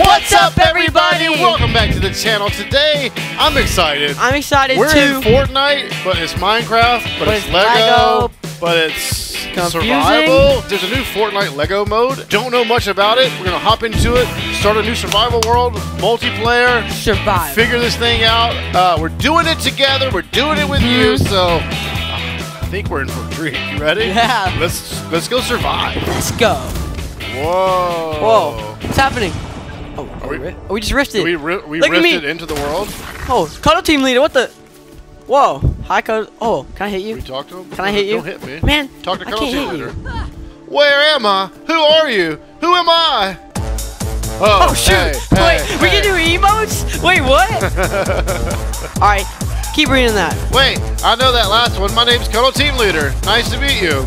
What's up, everybody? Welcome back to the channel. Today, I'm excited. I'm excited too. We're in Fortnite, but it's Minecraft, but it's Lego, but it's survival. There's a new Fortnite Lego mode. Don't know much about it. We're gonna hop into it, start a new survival world, multiplayer, survive, figure this thing out. We're doing it together. We're doing it with you. So I think we're in for a treat. You ready? Yeah. Let's go survive. Let's go. Whoa. Whoa. What's happening? Oh, we just rifted. We rifted into the world. Oh, Cuddle Team Leader, what the? Whoa. Hi, Cuddle. Oh, can I hit you? Can we talk to him? Can I hit you? Don't hit me. Man, talk to Cuddle Team Leader. Where am I? Who are you? Who am I? Oh, shoot. Hey, wait, hey, we can do emotes? Wait, what? All right, keep reading that. Wait, I know that last one. My name's Cuddle Team Leader. Nice to meet you.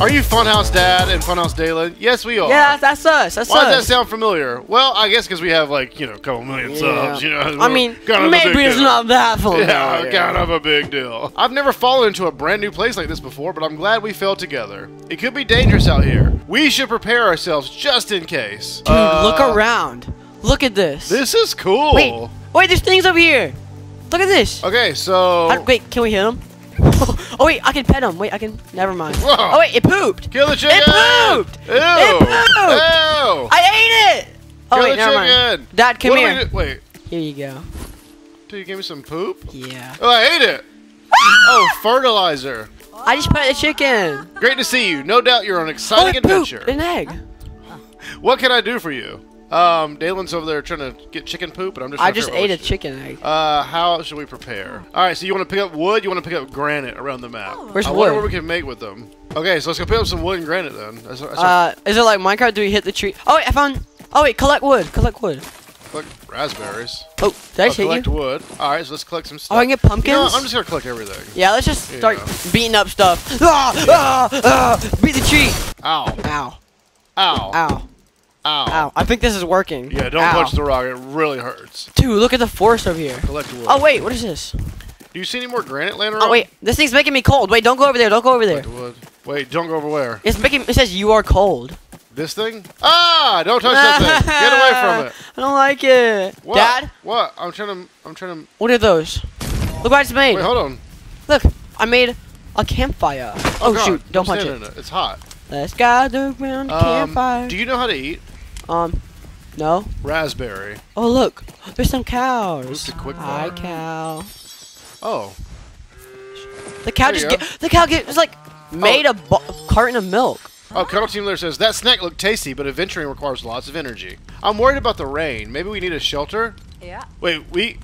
Are you Funhouse Dad and Funhouse Daylin? Yes, we are. Yeah, that's us. That's Why does that sound familiar? Well, I guess because we have, like, you know, a couple million subs. You know, I mean, maybe it's not that funny. Yeah, kind of a big deal. I've never fallen into a brand new place like this before, but I'm glad we fell together. It could be dangerous out here. We should prepare ourselves just in case. Dude, look around. Look at this. This is cool. Wait, there's things over here. Look at this. Okay, so... Wait, can we hit them? Oh wait, I can pet him. Wait, I can. Never mind. Whoa. Oh wait, it pooped. Kill the chicken. It pooped. Ew. It pooped. Ew. I ate it. Kill never mind. Dad, come here. Wait. Here you go. Dude, you gave me some poop? Yeah. Oh, I ate it. Oh, fertilizer. I just pet the chicken. Great to see you. No doubt you're on an exciting adventure. Pooped an egg. What can I do for you? Daylin's over there trying to get chicken poop, and I'm just. I just ate a chicken egg. How should we prepare? All right, so you want to pick up wood? You want to pick up granite around the map? Where's wood? I wonder what we can make with them. Okay, so let's go pick up some wood and granite then. Is it like Minecraft? Do we hit the tree? Oh wait, I found. Oh wait, collect wood. Collect wood. Collect raspberries. Oh, did I hit you? Collect wood. All right, so let's collect some stuff. Oh, I can get pumpkins. You know, I'm just gonna collect everything. Yeah, let's just start beating up stuff. Ah, ah, ah! Beat the tree. Ow. Ow. Ow. Ow. Ow. Ow. I think this is working. Yeah, don't punch the rock. It really hurts. Dude, look at the forest over here. Collect wood. Oh, wait. What is this? Do you see any more granite laying around? Oh, wait. This thing's making me cold. Wait, don't go over there. Don't go over there. Wood. Wait, don't go over where? It's making... It says you are cold. This thing? Ah! Don't touch that thing. Get away from it. I don't like it. What? Dad? What? I'm trying to... What are those? Look what I just made. Wait, hold on. Look. I made a campfire. Oh, shoot. Don't punch it. It's hot. Let's gather around the campfire. Do you know how to eat? No. Raspberry. Oh, look. There's some cows. Hi, cow. Oh. The cow just was like made a carton of milk. Oh, Cuddle Team Leader says, that snack looked tasty, but adventuring requires lots of energy. I'm worried about the rain. Maybe we need a shelter? Yeah. Wait,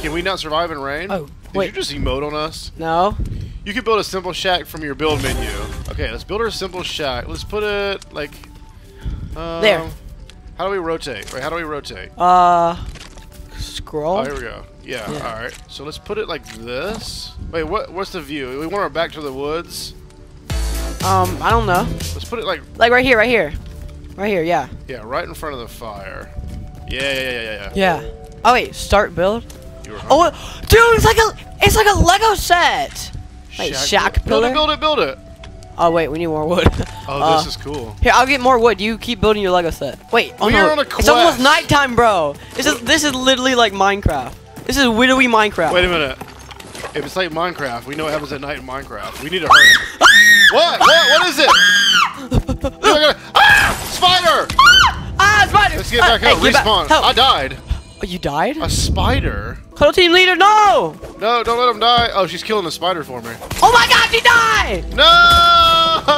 can we not survive in rain? Oh, wait. Did you just emote on us? No. You can build a simple shack from your build menu. Okay, let's build our simple shack. Let's put it, like... there. How do we rotate? Wait, how do we rotate? Scroll. Oh, here we go. Yeah, all right. So let's put it like this. Wait, what's the view? We want our back to the woods? I don't know. Let's put it like... Like right here, right here. Right here, yeah. Yeah, right in front of the fire. Yeah. Oh, wait. Start build? You were dude, it's like a Lego set. Like shack pillar? Build it. Oh, wait, we need more wood. Oh, this is cool. Here, I'll get more wood. You keep building your Lego set. Wait, we're on a quest. It's almost nighttime, bro. This is literally like Minecraft. This is widowy Minecraft. Wait a minute. If it's like Minecraft, we know what happens at night in Minecraft. We need to hurry. What is it? Spider! Spider! Let's get back up. Hey, respawn. I died. Oh, you died? A spider? Cuddle Team Leader, no! No, don't let him die. Oh, she's killing the spider for me. Oh my god, she died! No!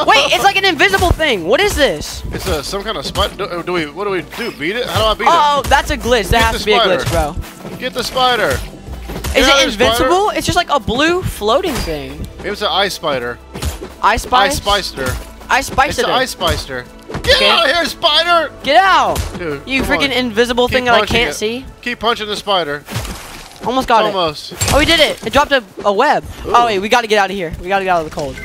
Wait, it's like an invisible thing. What is this? It's some kind of spider. What do we do? Beat it? How do I beat it? Oh, that's a glitch. That has to be a glitch, bro. Get the spider. Is it invincible? Spider? It's just like a blue floating thing. Maybe it's an ice spider. Ice spice? Ice spicer. Ice spicer. It's an ice spicer. Get out of here, spider! Get out! Dude, you freaking invisible thing that I can't see. Keep punching the spider. Almost got it. Almost. Oh, we did it. It dropped a web. Ooh. Oh, wait. We got to get out of here. We got to get out of the cold.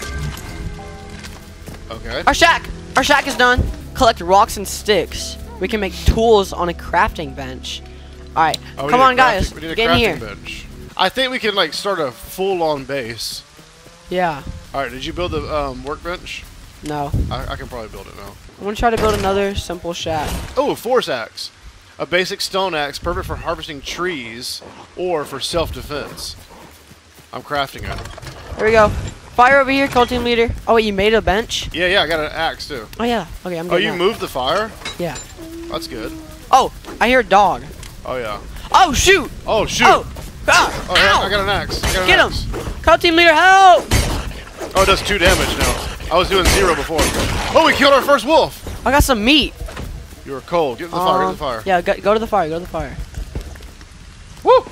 Okay. Our shack. Our shack is done. Collect rocks and sticks. We can make tools on a crafting bench. All right. Oh, come on, guys. We need a crafting bench. I think we can, like, start a full-on base. Yeah. All right. Did you build the workbench? No. I can probably build it now. I'm going to try to build another simple shack. Oh, 4 sacks. A basic stone axe, perfect for harvesting trees or for self-defense. I'm crafting it. Here we go. Fire over here, Cuddle Team Leader. Oh, wait, you made a bench? Yeah, yeah, I got an axe, too. Oh, yeah. Okay, I'm good. Oh, you moved the fire? Yeah. That's good. Oh, I hear a dog. Oh, yeah. Oh, shoot! Oh, shoot! Oh, ah, oh yeah, I got an axe. Get him! Cuddle Team Leader, help! Oh, it does 2 damage now. I was doing 0 before. Oh, we killed our first wolf! I got some meat. You were cold. Get to the fire, get to the fire. Yeah, go to the fire, go to the fire. Woo!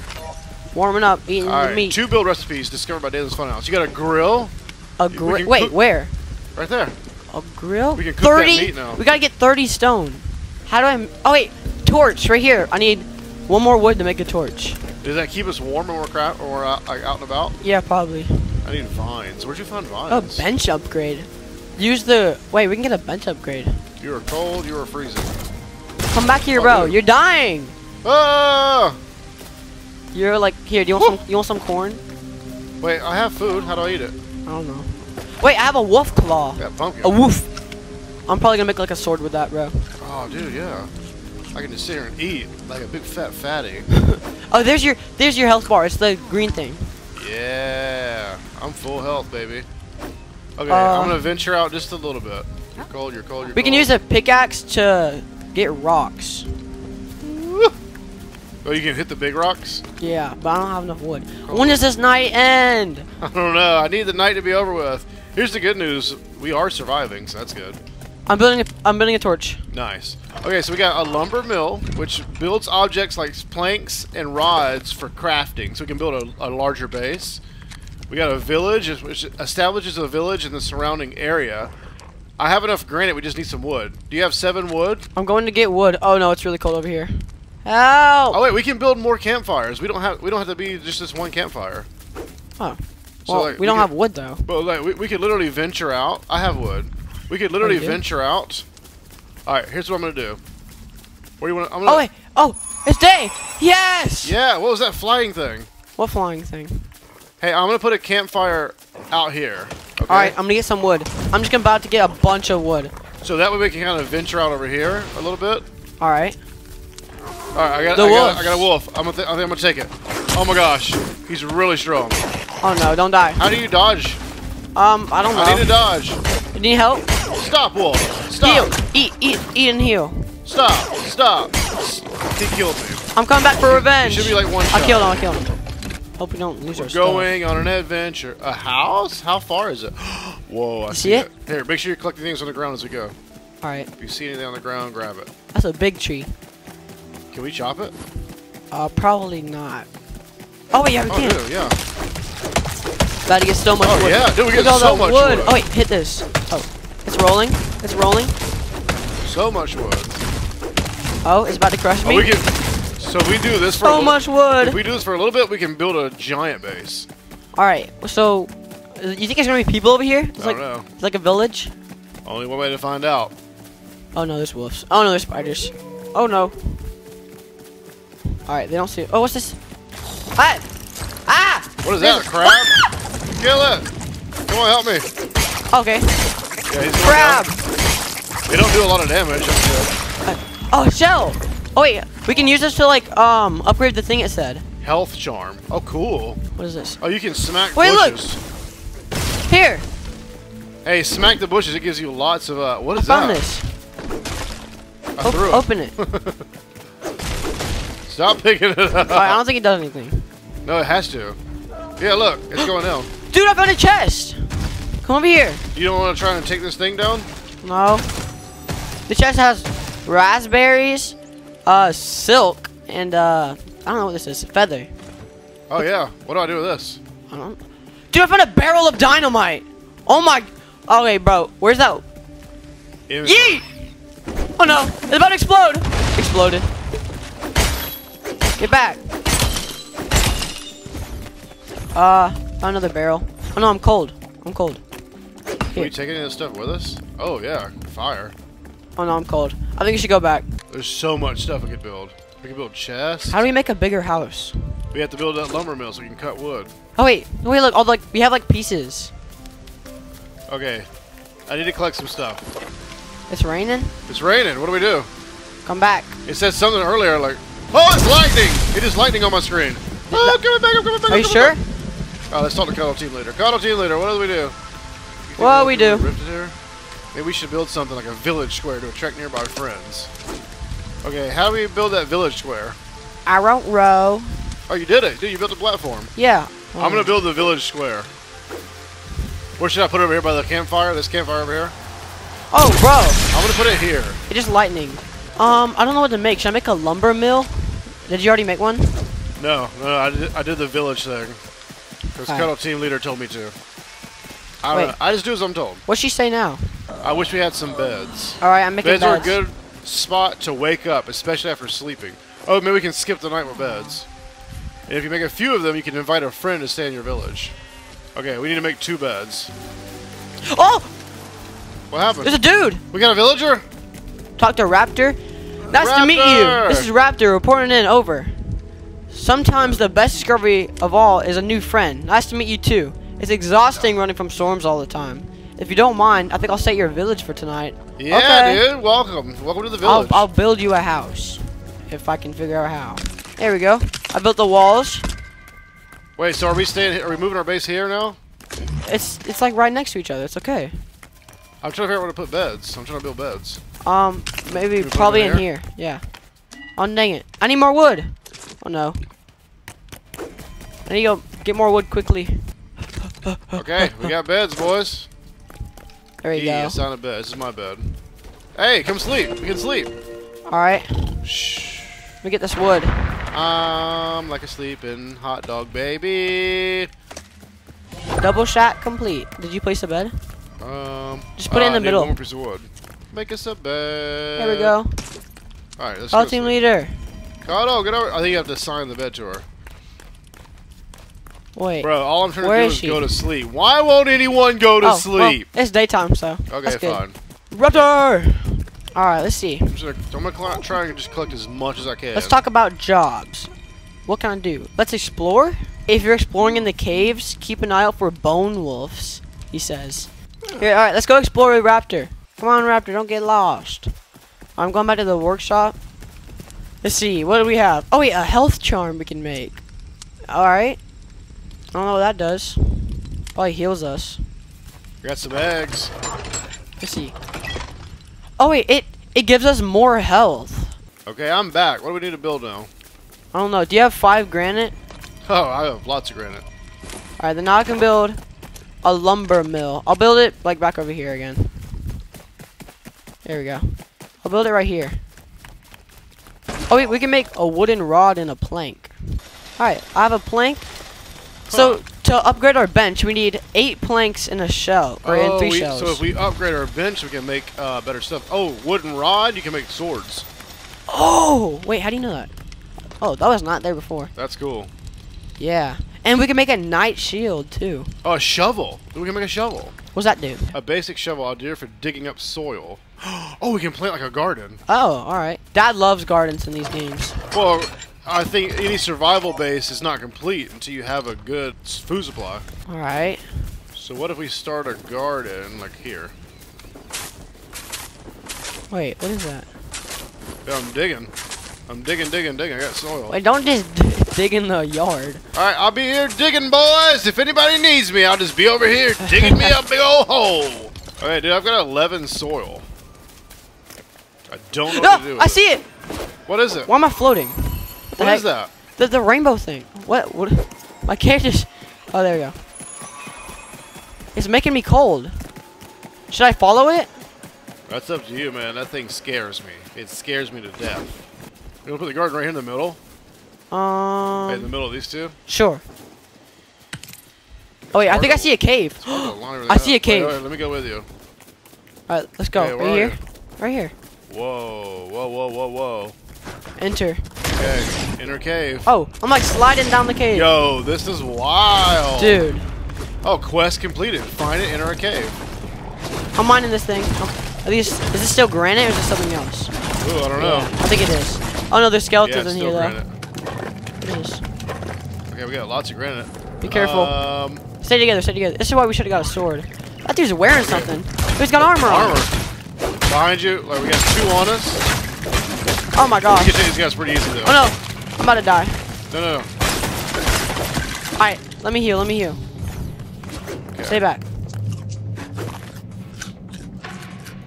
Warming up, eating the meat. 2 build recipes discovered by Daylin's Funhouse. You got a grill? A grill? Wait, where? Right there. A grill? We can cook 30? That meat now. We gotta get 30 stone. How do I... Oh, wait. Torch, right here. I need 1 more wood to make a torch. Does that keep us warm when we're, out and about? Yeah, probably. I need vines. Where'd you find vines? A bench upgrade. Use the... Wait, we can get a bench upgrade. You are cold, you are freezing. Come back here, bro. You're dying. Ah! You're like, here, do you want some corn? Wait, I have food. How do I eat it? I don't know. Wait, I have a wolf claw. Yeah, pumpkin. A woof. I'm probably gonna make like a sword with that, bro. Oh, dude, yeah. I can just sit here and eat like a big fat fatty. Oh, there's your health bar. It's the green thing. Yeah. I'm full health, baby. Okay, I'm gonna venture out just a little bit. You're cold, you're cold, you're cold. We can use a pickaxe to get rocks. Oh, you can hit the big rocks? Yeah, but I don't have enough wood. Oh. When does this night end? I don't know. I need the night to be over with. Here's the good news. We are surviving, so that's good. I'm building a torch. Nice. Okay, so we got a lumber mill, which builds objects like planks and rods for crafting, so we can build a larger base. We got a village, which establishes a village in the surrounding area. I have enough granite. We just need some wood. Do you have 7 wood? I'm going to get wood. Oh, no, it's really cold over here. Help! Oh wait, we can build more campfires. We don't have to be just this 1 campfire. Oh. So, well, like, we don't have wood though. But like we could literally venture out. I have wood. We could literally venture out. All right, here's what I'm gonna do. What do you want? Oh wait! Oh, it's day! Yes! Yeah. What was that flying thing? What flying thing? Hey, I'm gonna put a campfire out here. Okay? All right, I'm gonna get some wood. I'm just about to get a bunch of wood. So that way we can kind of venture out over here a little bit. All right. All right, I got a wolf. I think I'm gonna take it. Oh my gosh, he's really strong. Oh no, don't die. How do you dodge? I don't know. I need to dodge. You need help? Stop, wolf. Stop. Heal. Eat and heal. Stop. Stop. He killed me. I'm coming back for revenge. It should be like 1 shot. I killed him. Hope we don't lose our stuff. We're going on an adventure. A house? How far is it? Whoa, I see it. Here, make sure you're collecting things on the ground as we go. All right. If you see anything on the ground, grab it. That's a big tree. Can we chop it? Probably not. Oh wait, yeah, we can. Dude, yeah. About to get so much wood. Oh yeah, dude, we get so much wood. Oh wait, hit this. Oh, it's rolling. It's rolling. So much wood. Oh, it's about to crush me. So we do this for so much wood. If we do this for a little bit, we can build a giant base. All right. So, you think there's gonna be people over here? It's I don't know. It's like a village. Only one way to find out. Oh no, there's wolves. Oh no, there's spiders. Oh no. All right, they don't see it. Oh, what's this? Ah! Ah! What is that, a crab? Ah! Kill it! Come on, help me. Okay. Yeah, he's crab! They don't do a lot of damage. Oh, a shell! Oh, wait. We can use this to, like, upgrade the thing it said. Health charm. Oh, cool. What is this? Oh, you can smack bushes. Look! Here! Hey, smack the bushes. It gives you lots of, what is that? I found this. I threw it. Open it. Stop picking it up. I don't think it does anything. No, it has to. Yeah, look. It's going down. Dude, I found a chest. Come over here. You don't want to try and take this thing down? No. The chest has raspberries, silk, and, I don't know what this is. Feather. Oh, yeah. What do I do with this? I don't know. Dude, I found a barrel of dynamite. Oh, my. Okay, bro. Where's that? Yeet! Oh, no. It's about to explode. Exploded. Get back. Found another barrel. Oh no, I'm cold. I'm cold. Here. Can we take any of this stuff with us? Oh yeah, fire. Oh no, I'm cold. I think we should go back. There's so much stuff we could build. We can build chests. How do we make a bigger house? We have to build that lumber mill so we can cut wood. Oh wait, look, all we have like pieces. Okay, I need to collect some stuff. It's raining? It's raining, what do we do? Come back. It said something earlier like, oh, it's lightning! It is lightning on my screen. Oh, I'm coming back, I'm coming back. Are you sure? All right, let's talk to Cuddle Team Leader. Cuddle Team Leader, what do we do? Well, we do. Maybe we should build something like a village square to attract nearby friends. Okay, how do we build that village square? I won't row. Oh, you did it. Dude, you built a platform. Yeah. Well, I'm going to build the village square. Where should I put it? Over here by the campfire? This campfire over here? Oh, bro. I'm going to put it here. It's just lightning. I don't know what to make. Should I make a lumber mill? Did you already make one? No. No, I did the village thing. Because Cuddle Team Leader told me to. I don't know. I just do as I'm told. What's she say now? I wish we had some beds. All right, I'm making beds. Beds are a good spot to wake up, especially after sleeping. Oh, maybe we can skip the night with beds. And if you make a few of them, you can invite a friend to stay in your village. Okay, we need to make 2 beds. Oh! What happened? There's a dude! We got a villager? Talk to Raptor. Nice to meet you. This is Raptor reporting in. Over. Sometimes the best discovery of all is a new friend. Nice to meet you too. It's exhausting running from storms all the time. If you don't mind, I think I'll stay at your village for tonight. Yeah, okay. Dude. Welcome. Welcome to the village. I'll build you a house. If I can figure out how. There we go. I built the walls. Wait, so are we staying here? Are we moving our base here now? It's like right next to each other. It's okay. I'm trying to figure out where to put beds. I'm trying to build beds. Maybe probably in here. Yeah. Oh, dang it. I need more wood. Oh, no. I need to go get more wood quickly. Okay, we got beds, boys. There you go. It's not a bed. This is my bed. Hey, come sleep. We can sleep. All right. Shh. Let me get this wood. I'm like a sleeping hot dog, baby. Double shot complete. Did you place a bed? Just put it in the middle. One more piece of wood. Make us a bed. There we go. All right, let's go. Team Leader. Cuddle, get over. I think you have to assign the bed to her. Wait. Bro, all I'm trying to do is go to sleep. Why won't anyone go to sleep? Well, it's daytime, so. Okay, fine. Raptor! Alright, let's see. I'm gonna try and just collect as much as I can. Let's talk about jobs. What can I do? Let's explore. If you're exploring in the caves, keep an eye out for bone wolves, he says. Here, alright, let's go explore with Raptor. Come on, Raptor, don't get lost. I'm going back to the workshop. Let's see, what do we have? Oh, wait, a health charm we can make. Alright. I don't know what that does. Probably heals us. We got some eggs. Let's see. Oh wait, it gives us more health. Okay, I'm back. What do we need to build now? I don't know. Do you have 5 granite? Oh, I have lots of granite. Alright, then now I can build a lumber mill. I'll build it like back over here again. There we go. I'll build it right here. Oh wait, we can make a wooden rod and a plank. Alright, I have a plank. So, to upgrade our bench, we need 8 planks and a shell, or in 3 shells. So if we upgrade our bench, we can make better stuff. Oh, wooden rod, you can make swords. Oh, wait, how do you know that? Oh, that was not there before. That's cool. Yeah. And we can make a night shield, too. Oh, a shovel. We can make a shovel. What's that do? A basic shovel idea for digging up soil. Oh, we can plant like a garden. Oh, all right. Dad loves gardens in these games. Well... I think any survival base is not complete until you have a good food supply. Alright. So what if we start a garden, like here? Wait, what is that? Yeah, I'm digging. I'm digging. I got soil. Wait, don't just dig in the yard. Alright, I'll be here digging, boys. If anybody needs me, I'll just be over here digging me a big old hole. Alright, dude, I've got 11 soil. I don't know what to do with it. I see it! What is it? Why am I floating? What is that? The rainbow thing. What? My character's... Oh, there we go. It's making me cold. Should I follow it? That's up to you, man. That thing scares me. It scares me to death. We'll put the garden right here in the middle. Right in the middle of these two? Sure. Oh, wait. I think I see a cave. I see a cave. Wait, let me go with you. All right, let's go. Hey, right here. Right here. Whoa. Whoa, whoa, whoa, whoa. Enter. Okay, inner cave. Oh, I'm like sliding down the cave. Yo, this is wild. Dude. Oh, quest completed. Find it, enter a cave. I'm mining this thing. Are these, is this still granite or is it something else? Ooh, I don't know. I think it is. Oh no, there's skeletons in here though. It is. Okay, we got lots of granite. Be careful. Stay together, stay together. This is why we should have got a sword. That dude's wearing something. He's got armor on. Behind you, like we got 2 on us. Oh my god. You can take these guys pretty easy though. Oh no, I'm about to die. No. Alright, let me heal. Okay. Stay back.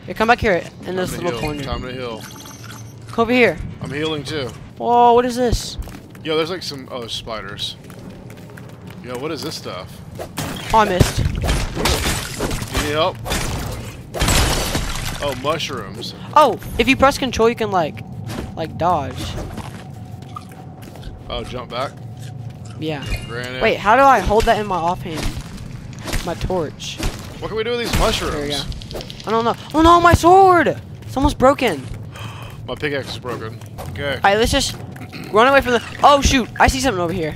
Here, come back here in this little corner. Time to heal. Come over here. I'm healing too. Whoa, what is this? Yo, there's like some other spiders. Yo, what is this stuff? Oh, I missed. Do you need help? Oh, mushrooms. Oh, if you press control, you can like dodge. Oh, jump back? Yeah. Granite. Wait, how do I hold that in my offhand? My torch. What can we do with these mushrooms? There we go. I don't know. Oh no, my sword! It's almost broken. My pickaxe is broken. Okay. Alright, let's just run away from the... Oh shoot, I see something over here.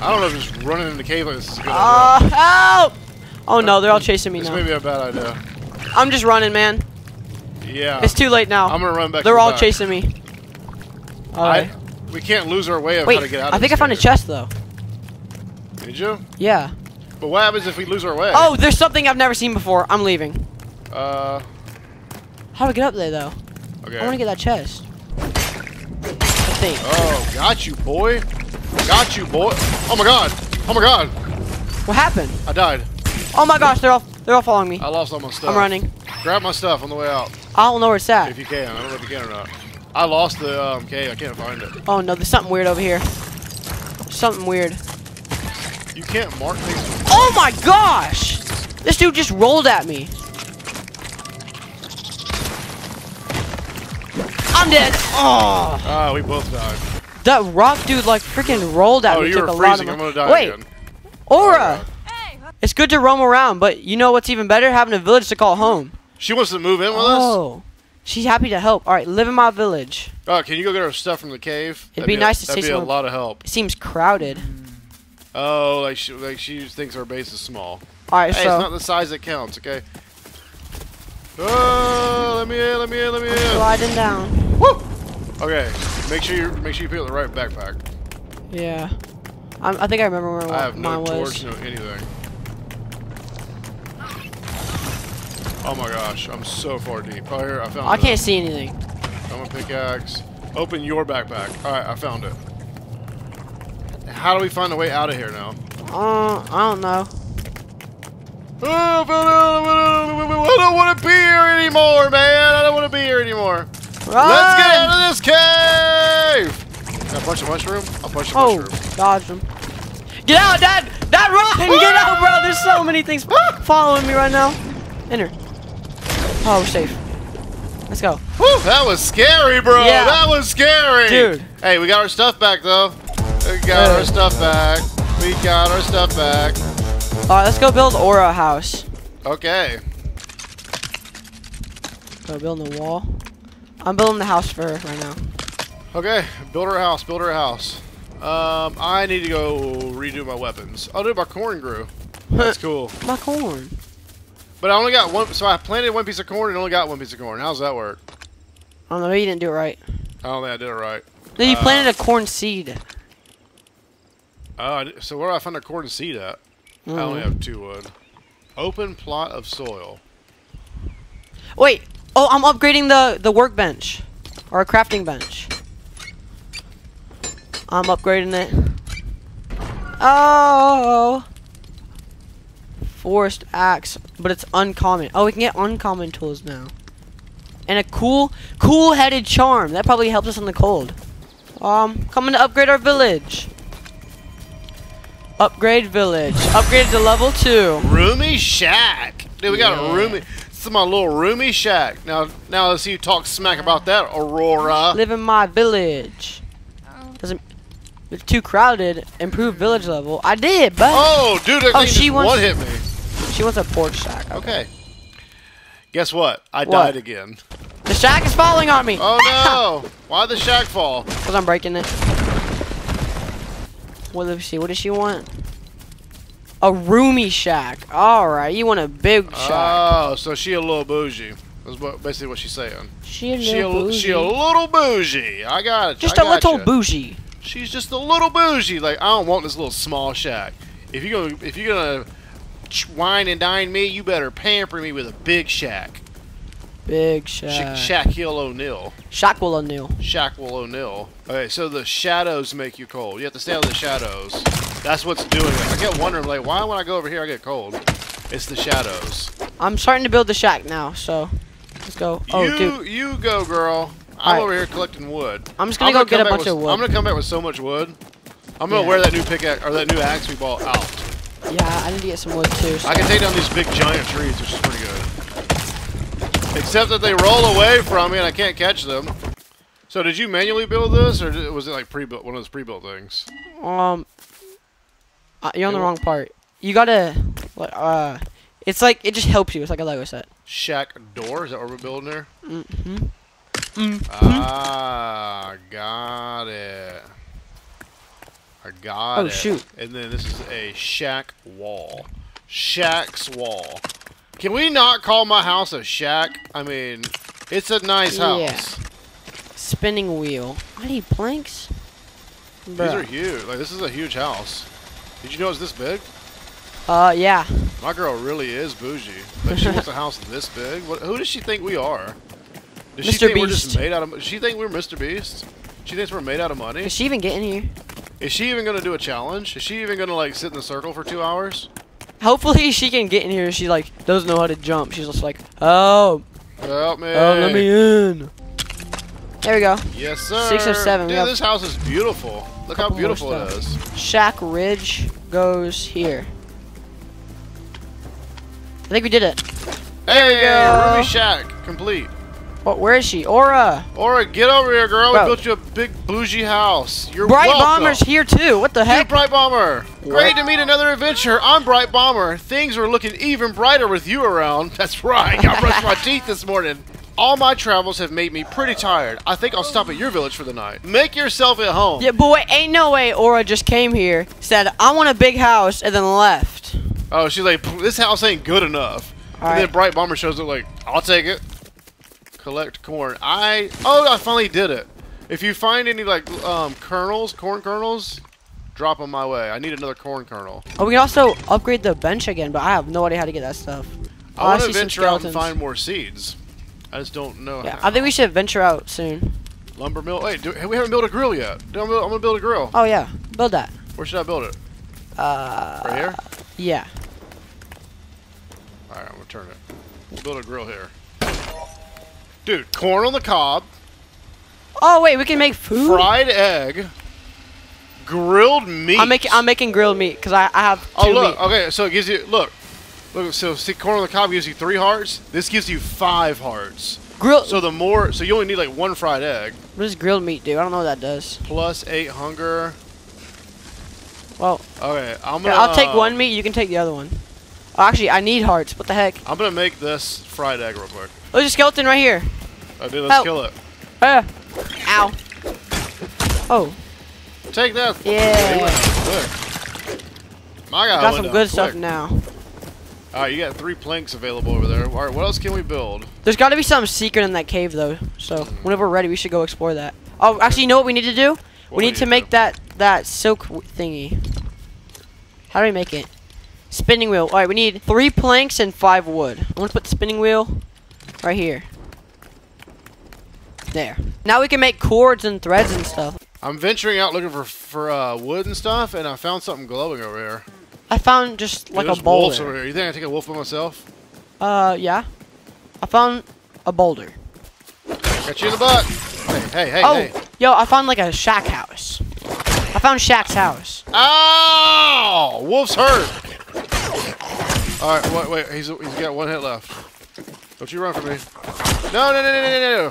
I don't know if just running in the cave like this is a good idea. Help! Oh no, they're all chasing me now. This may be a bad idea. I'm just running, man. Yeah. It's too late now. I'm gonna run back. They're all chasing me. Alright. We can't lose our way of how to get out of this. I think I found a chest though. Did you? Yeah. But what happens if we lose our way? Oh, there's something I've never seen before. I'm leaving. How do we get up there though? Okay. I wanna get that chest. I think. Oh, got you, boy. Got you, boy. Oh my god. Oh my god. What happened? I died. Oh my gosh, they're all following me. I lost all my stuff. I'm running. Grab my stuff on the way out. I don't know where it's at. If you can. I don't know if you can or not. I lost the cave. I can't find it. Oh no, there's something weird over here. Something weird. You can't mark things. Oh my gosh! This dude just rolled at me. I'm dead. Oh. Ah, we both died. That rock dude like freaking rolled at me. You were freezing. I'm gonna die again. Wait, Aura. Hey. It's good to roam around, but you know what's even better? Having a village to call home. She wants to move in with us. Oh, she's happy to help. All right, live in my village. Oh, can you go get her stuff from the cave? It'd be nice to see. That'd be a lot of help. It seems crowded. Oh, like she thinks our base is small. All right, hey, so it's not the size that counts, okay? Oh, let me in. Sliding down. Woo! Okay, make sure you pick up the right backpack. Yeah, I think I remember where I have mine was. No torch, no anything. Oh my gosh, I'm so far deep. Oh here, I found it. I can't see anything. I'm a pickaxe. Open your backpack. All right, I found it. How do we find a way out of here now? I don't know. I don't want to be here anymore, man. I don't want to be here anymore. Run! Let's get out of this cave! Can I punch a mushroom? I'll punch a mushroom. Dodge him. Get out, Dad! Dad, run! Get out, bro! There's so many things following me right now. Enter. Oh, we're safe. Let's go. Woo, that was scary, bro! Yeah. That was scary! Dude. Hey, we got our stuff back, though. We got our stuff back. We got our stuff back. Alright, let's go build Aura house. Okay. So building the wall. I'm building the house for her right now. Okay, build her a house. I need to go redo my weapons. Oh, dude, my corn grew. That's cool. My corn. But I only got one, so I planted one piece of corn and only got one piece of corn. How's that work? I don't know, maybe you didn't do it right. I don't think I did it right. No, you planted a corn seed. Oh, so where do I find a corn seed at? I only have 2 wood. Open plot of soil. Wait. Oh, I'm upgrading the workbench. Or a crafting bench. I'm upgrading it. Oh! Forest axe. But it's uncommon. Oh, we can get uncommon tools now. And a cool-headed charm. That probably helps us in the cold. Coming to upgrade our village. Upgrade village. Upgraded to level 2. Roomy shack. Dude, we got a roomy... This is my little roomy shack. Now let's see you talk smack about that, Aurora. Live in my village. Doesn't. It's too crowded. Improve village level. I did, but. Oh, dude! That thing one hit me. She wants a pork shack. Okay. Guess what? I died again. The shack is falling on me. Oh no! Why'd the shack fall? Because I'm breaking it. What does she? What does she want? A roomy shack. Alright, you want a big shack. Oh, so she a little bougie. That's basically what she's saying. She a little bougie. I got it. Just a little bougie. She's just a little bougie. Like, I don't want this little small shack. If you're gonna wine and dine me, you better pamper me with a big shack. Big Shaq. Shaquille O'Neal. Okay, so the shadows make you cold. You have to stay out of the shadows. That's what's doing it. I get wondering, like, why when I go over here I get cold? It's the shadows. I'm starting to build the shack now, so let's go. Oh, you go, girl. I'm over here collecting wood. I'm just gonna go get a bunch of wood. I'm gonna come back with so much wood. I'm gonna wear that new pickaxe or that new axe we bought out. Yeah, I need to get some wood too. So. I can take down these big giant trees, which is pretty good. Except that they roll away from me and I can't catch them. So did you manually build this, or was it like pre-built, one of those pre-built things? You're on the wrong part. You gotta, it's like it just helps you. It's like a Lego set. Shack door? Is that what we're building there? Mm-hmm. Mm-hmm. Ah, got it. I got it. Oh, shoot. And then this is a shack wall. Shack's wall. Can we not call my house a shack? I mean, it's a nice house. Yeah. Spinning wheel. I need planks. Bro. These are huge. Like, this is a huge house. Did you know it's this big? Yeah. My girl really is bougie. Like, she wants a house this big. What, who does she think we are? Does Mr. she think Beast. We're just made out of? Does she think we're Mr. Beast? She thinks we're made out of money. Does she even get in here? Is she even gonna do a challenge? Is she even gonna like sit in the circle for 2 hours? Hopefully she can get in here. She like doesn't know how to jump. She's just like, oh, help me! Oh, let me in! There we go. Yes, sir. 6 or 7. Dude, this house is beautiful. Look how beautiful it is. Shack Ridge goes here. I think we did it. There we go. Ruby Shack complete. What? Where is she? Aura! Aura, get over here, girl. Bro. We built you a big bougie house. You're Bright welcome. Bomber's here, too. What the heck? Dude, Bright Bomber. What? Great to meet another adventurer. I'm Bright Bomber. Things are looking even brighter with you around. That's right. I brushed my teeth this morning. All my travels have made me pretty tired. I think I'll stop at your village for the night. Make yourself at home. Yeah, boy, ain't no way Aura just came here, said, I want a big house, and then left. Oh, she's like, this house ain't good enough. All right. Then Bright Bomber shows up like, I'll take it. Collect corn. I finally did it. If you find any like kernels, corn kernels, drop them my way. I need another corn kernel. Oh, we can also upgrade the bench again, but I have no idea how to get that stuff. I want to venture out and find more seeds. I just don't know how. I think we should venture out soon. Lumber mill. Wait, we haven't built a grill yet. I'm gonna build a grill. Oh yeah, build that. Where should I build it? Right here. Yeah. All right, I'm gonna turn it. We'll build a grill here. Dude, corn on the cob. Oh wait, we can make food. Fried egg, grilled meat. I'm making grilled meat because I have. Oh look, okay, so it gives you look. So see, corn on the cob gives you 3 hearts. This gives you 5 hearts. Grilled. So the more, so you only need like 1 fried egg. What does grilled meat do? I don't know what that does. +8 hunger. Well. Okay, I'm gonna. I'll take 1 meat. You can take the other one. Oh, actually, I need hearts. What the heck? I'm gonna make this fried egg real quick. There's a skeleton right here. Oh, dude, let's kill it. Ow. Oh. Take that. Yeah. My guy got some good stuff now. Alright, you got 3 planks available over there. Alright, what else can we build? There's got to be something secret in that cave, though. So, whenever we're ready, we should go explore that. Oh, actually, you know what we need to do? We need to make that silk thingy. How do we make it? Spinning wheel. Alright, we need 3 planks and 5 wood. I'm going to put the spinning wheel right here. There. Now we can make cords and threads and stuff. I'm venturing out looking for wood and stuff, and I found something glowing over here. I found just like a boulder. Wolves over here. You think I take a wolf by myself? Yeah. I found a boulder. Got you in the butt. Hey. Oh, yo, I found like a shack house. I found Shaq's house. Ow! Wolf's hurt. All right, wait. He's got 1 hit left. Don't you run from me. No.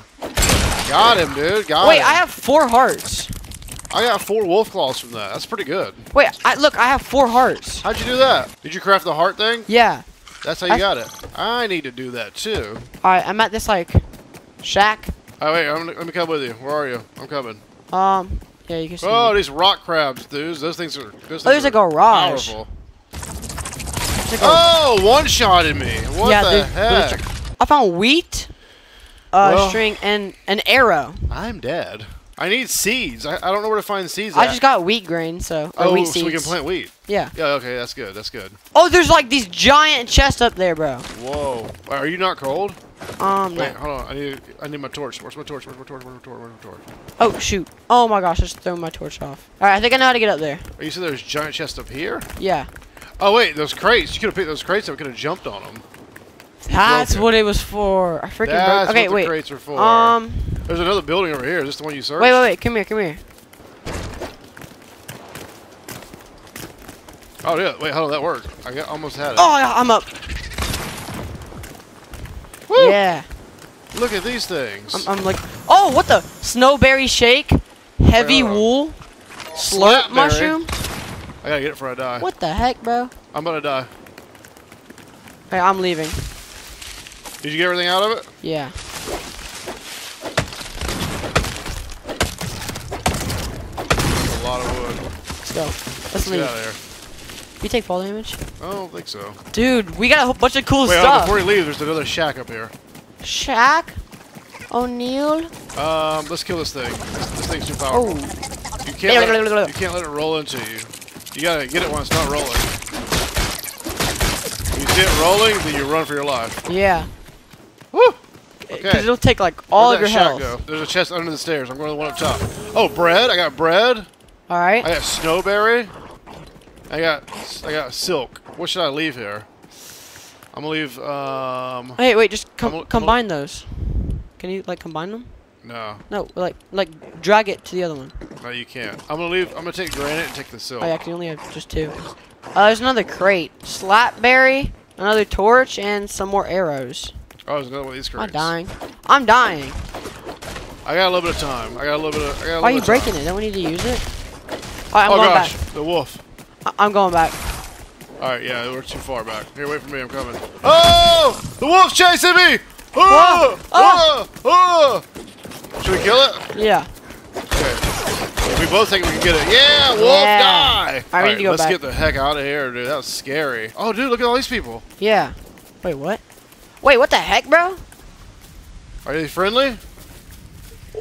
Got him, dude. Got him. Wait, I have 4 hearts. I got 4 wolf claws from that. That's pretty good. Wait, look, I have 4 hearts. How'd you do that? Did you craft the heart thing? Yeah. That's how you got it. I need to do that, too. All right, I'm at this, like, shack. All right, wait, let me come with you. Where are you? I'm coming. Yeah, you can see me. These rock crabs, dude. Those things are there's a garage. Powerful. Like one-shotted me. What the heck? I found wheat, string, and an arrow. I'm dead. I need seeds. I don't know where to find seeds at. I just got wheat grain, so wheat seeds. So we can plant wheat. Yeah. Yeah, okay, that's good. Oh, there's like these giant chests up there, bro. Whoa. Are you not cold? Wait, hold on. I need my torch. Where's my torch? Where's my torch? Where's my torch? Where's my torch? Oh shoot! Oh my gosh! I just threw my torch off. All right, I think I know how to get up there. Oh, you said there's giant chests up here? Yeah. Oh wait, those crates. You could have picked those crates up. We could have jumped on them. That's what it was for. I freaking broke. Okay, wait. Crates are for. There's another building over here. Is this the one you searched? Wait, wait, wait. Come here, come here. Oh yeah. Wait, how did that work? Almost had it. Oh, yeah, I'm up. Woo! Yeah. Look at these things. I'm like, oh, what the? Snowberry shake, heavy wool, slurp mushroom. I gotta get it before I die. What the heck, bro? I'm gonna die. Hey, I'm leaving. Did you get everything out of it? Yeah. That's a lot of wood. Let's go. Let's leave. Get out of there. You take fall damage? I don't think so. Dude, we got a whole bunch of cool stuff. Before we leave, there's another shack up here. Shack? O'Neill? Let's kill this thing. This thing's too powerful. Oh. You can't you can't let it roll into you. You gotta get it when it's not rolling. When you see it rolling, then you run for your life. Yeah. Woo! Okay. Because it'll take like all of your health. Go? There's a chest under the stairs. I'm going to the one up top. Oh, bread! I got bread. All right. I got snowberry. I got silk. What should I leave here? I'm gonna leave. Hey, wait! Just combine those. Can you like combine them? No. No, like drag it to the other one. No, you can't. I'm gonna leave. I'm gonna take granite and take the silk. Oh, yeah, I can only have just two. There's another crate. Slapberry, another torch, and some more arrows. Oh, there's another one of these crates. I'm dying. I'm dying. I got a little bit of time. I got a little bit of time. Why are you breaking it? Don't we need to use it? All right, I'm going back. Oh gosh, the wolf. I'm going back. All right, yeah, we're too far back. Here, wait for me. I'm coming. Oh, the wolf's chasing me! Oh, oh, oh! Should we kill it? Yeah. Okay. We both think we can get it. Yeah, wolf, die! I need to go back. Let's get the heck out of here, dude. That was scary. Oh, dude, look at all these people. Yeah. Wait, what? Wait, what the heck, bro? Are they friendly?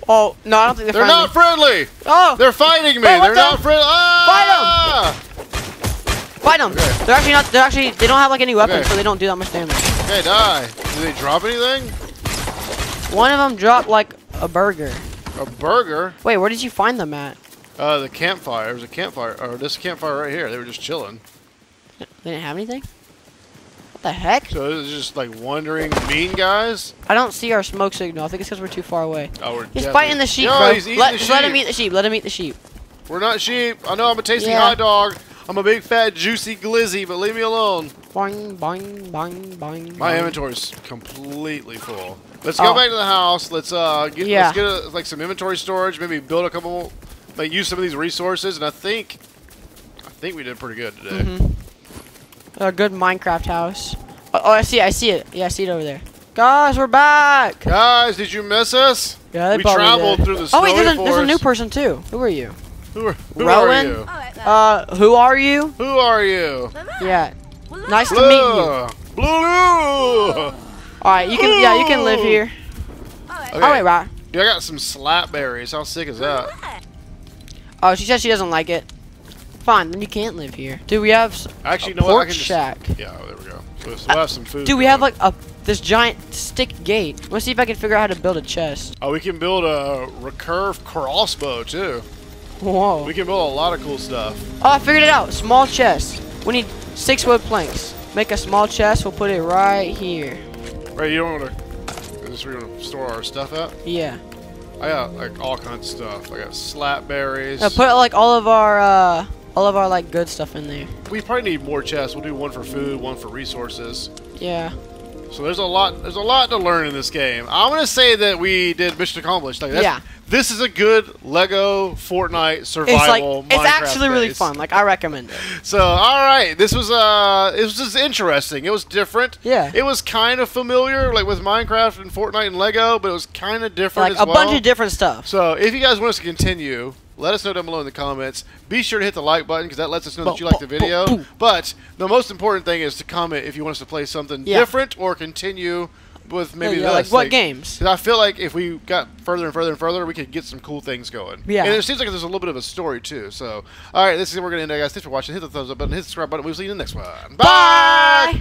Oh, no, I don't think they're friendly. They're not friendly! Oh! They're fighting me! Wait, they're not friendly! Ah! Fight them! Fight them! Okay. They're actually not, they don't have like any weapons, so they don't do that much damage. Okay, die. Do they drop anything? One of them dropped like a burger. A burger? Wait, where did you find them at? The campfire. It was a campfire. Or this campfire right here. They were just chilling. They didn't have anything? What the heck? So this is just like wandering mean guys? I don't see our smoke signal. I think it's because we're too far away. Oh, we're he's fighting the sheep, bro. He's eating the sheep. Let him eat the sheep. Let him eat the sheep. We're not sheep. I know I'm a tasty hot dog. I'm a big, fat, juicy glizzy, but leave me alone. Boing, boing, boing, boing. My inventory's completely full. Let's go back to the house. Let's get like some inventory storage. Maybe build a couple, like use some of these resources. And I think we did pretty good today. Mm-hmm. A good Minecraft house. Oh, I see it. Yeah, I see it over there. Guys, we're back. Guys, did you miss us? Yeah, we traveled through the snowy forest. Oh wait, there's a new person too. Who are you? Rowan? Are you? Who are you? Who are you? Yeah. Nice to meet you. Blue. Alright, you can you can live here. Alright, right. Dude, I got some slapberries. How sick is that? Oh, she said she doesn't like it. Fine, then you can't live here. Do we have actually a pork shack? Yeah, there we go. So we'll have some food. Do we have like this giant stick gate? Let's see if I can figure out how to build a chest. Oh, we can build a recurve crossbow too. Whoa. We can build a lot of cool stuff. Oh, I figured it out. Small chest. We need 6 wood planks. Make a small chest. We'll put it right here. Right, you don't want to... Is this where you want to store our stuff at? Yeah. I got, like, all kinds of stuff. I got slapberries. I put, like, all of our, like, good stuff in there. We probably need more chests. We'll do one for food, one for resources. Yeah. So there's a lot to learn in this game. I'm gonna say that we did mission accomplished. Like, yeah. This is a good Lego Fortnite survival. It's actually really fun. Like I recommend it. So all right, this was it was just interesting. It was different. Yeah. It was kind of familiar, like with Minecraft and Fortnite and Lego, but it was kind of different. Like as well. Bunch of different stuff. So if you guys want us to continue. Let us know down below in the comments. Be sure to hit the like button because that lets us know that you like the video. But the most important thing is to comment if you want us to play something different or continue with maybe like what games. Because I feel like if we got further and further and further, we could get some cool things going. Yeah. And it seems like there's a little bit of a story too. So, all right, this is where we're going to end it, guys. Thanks for watching. Hit the thumbs up button. Hit the subscribe button. We'll see you in the next one. Bye! Bye!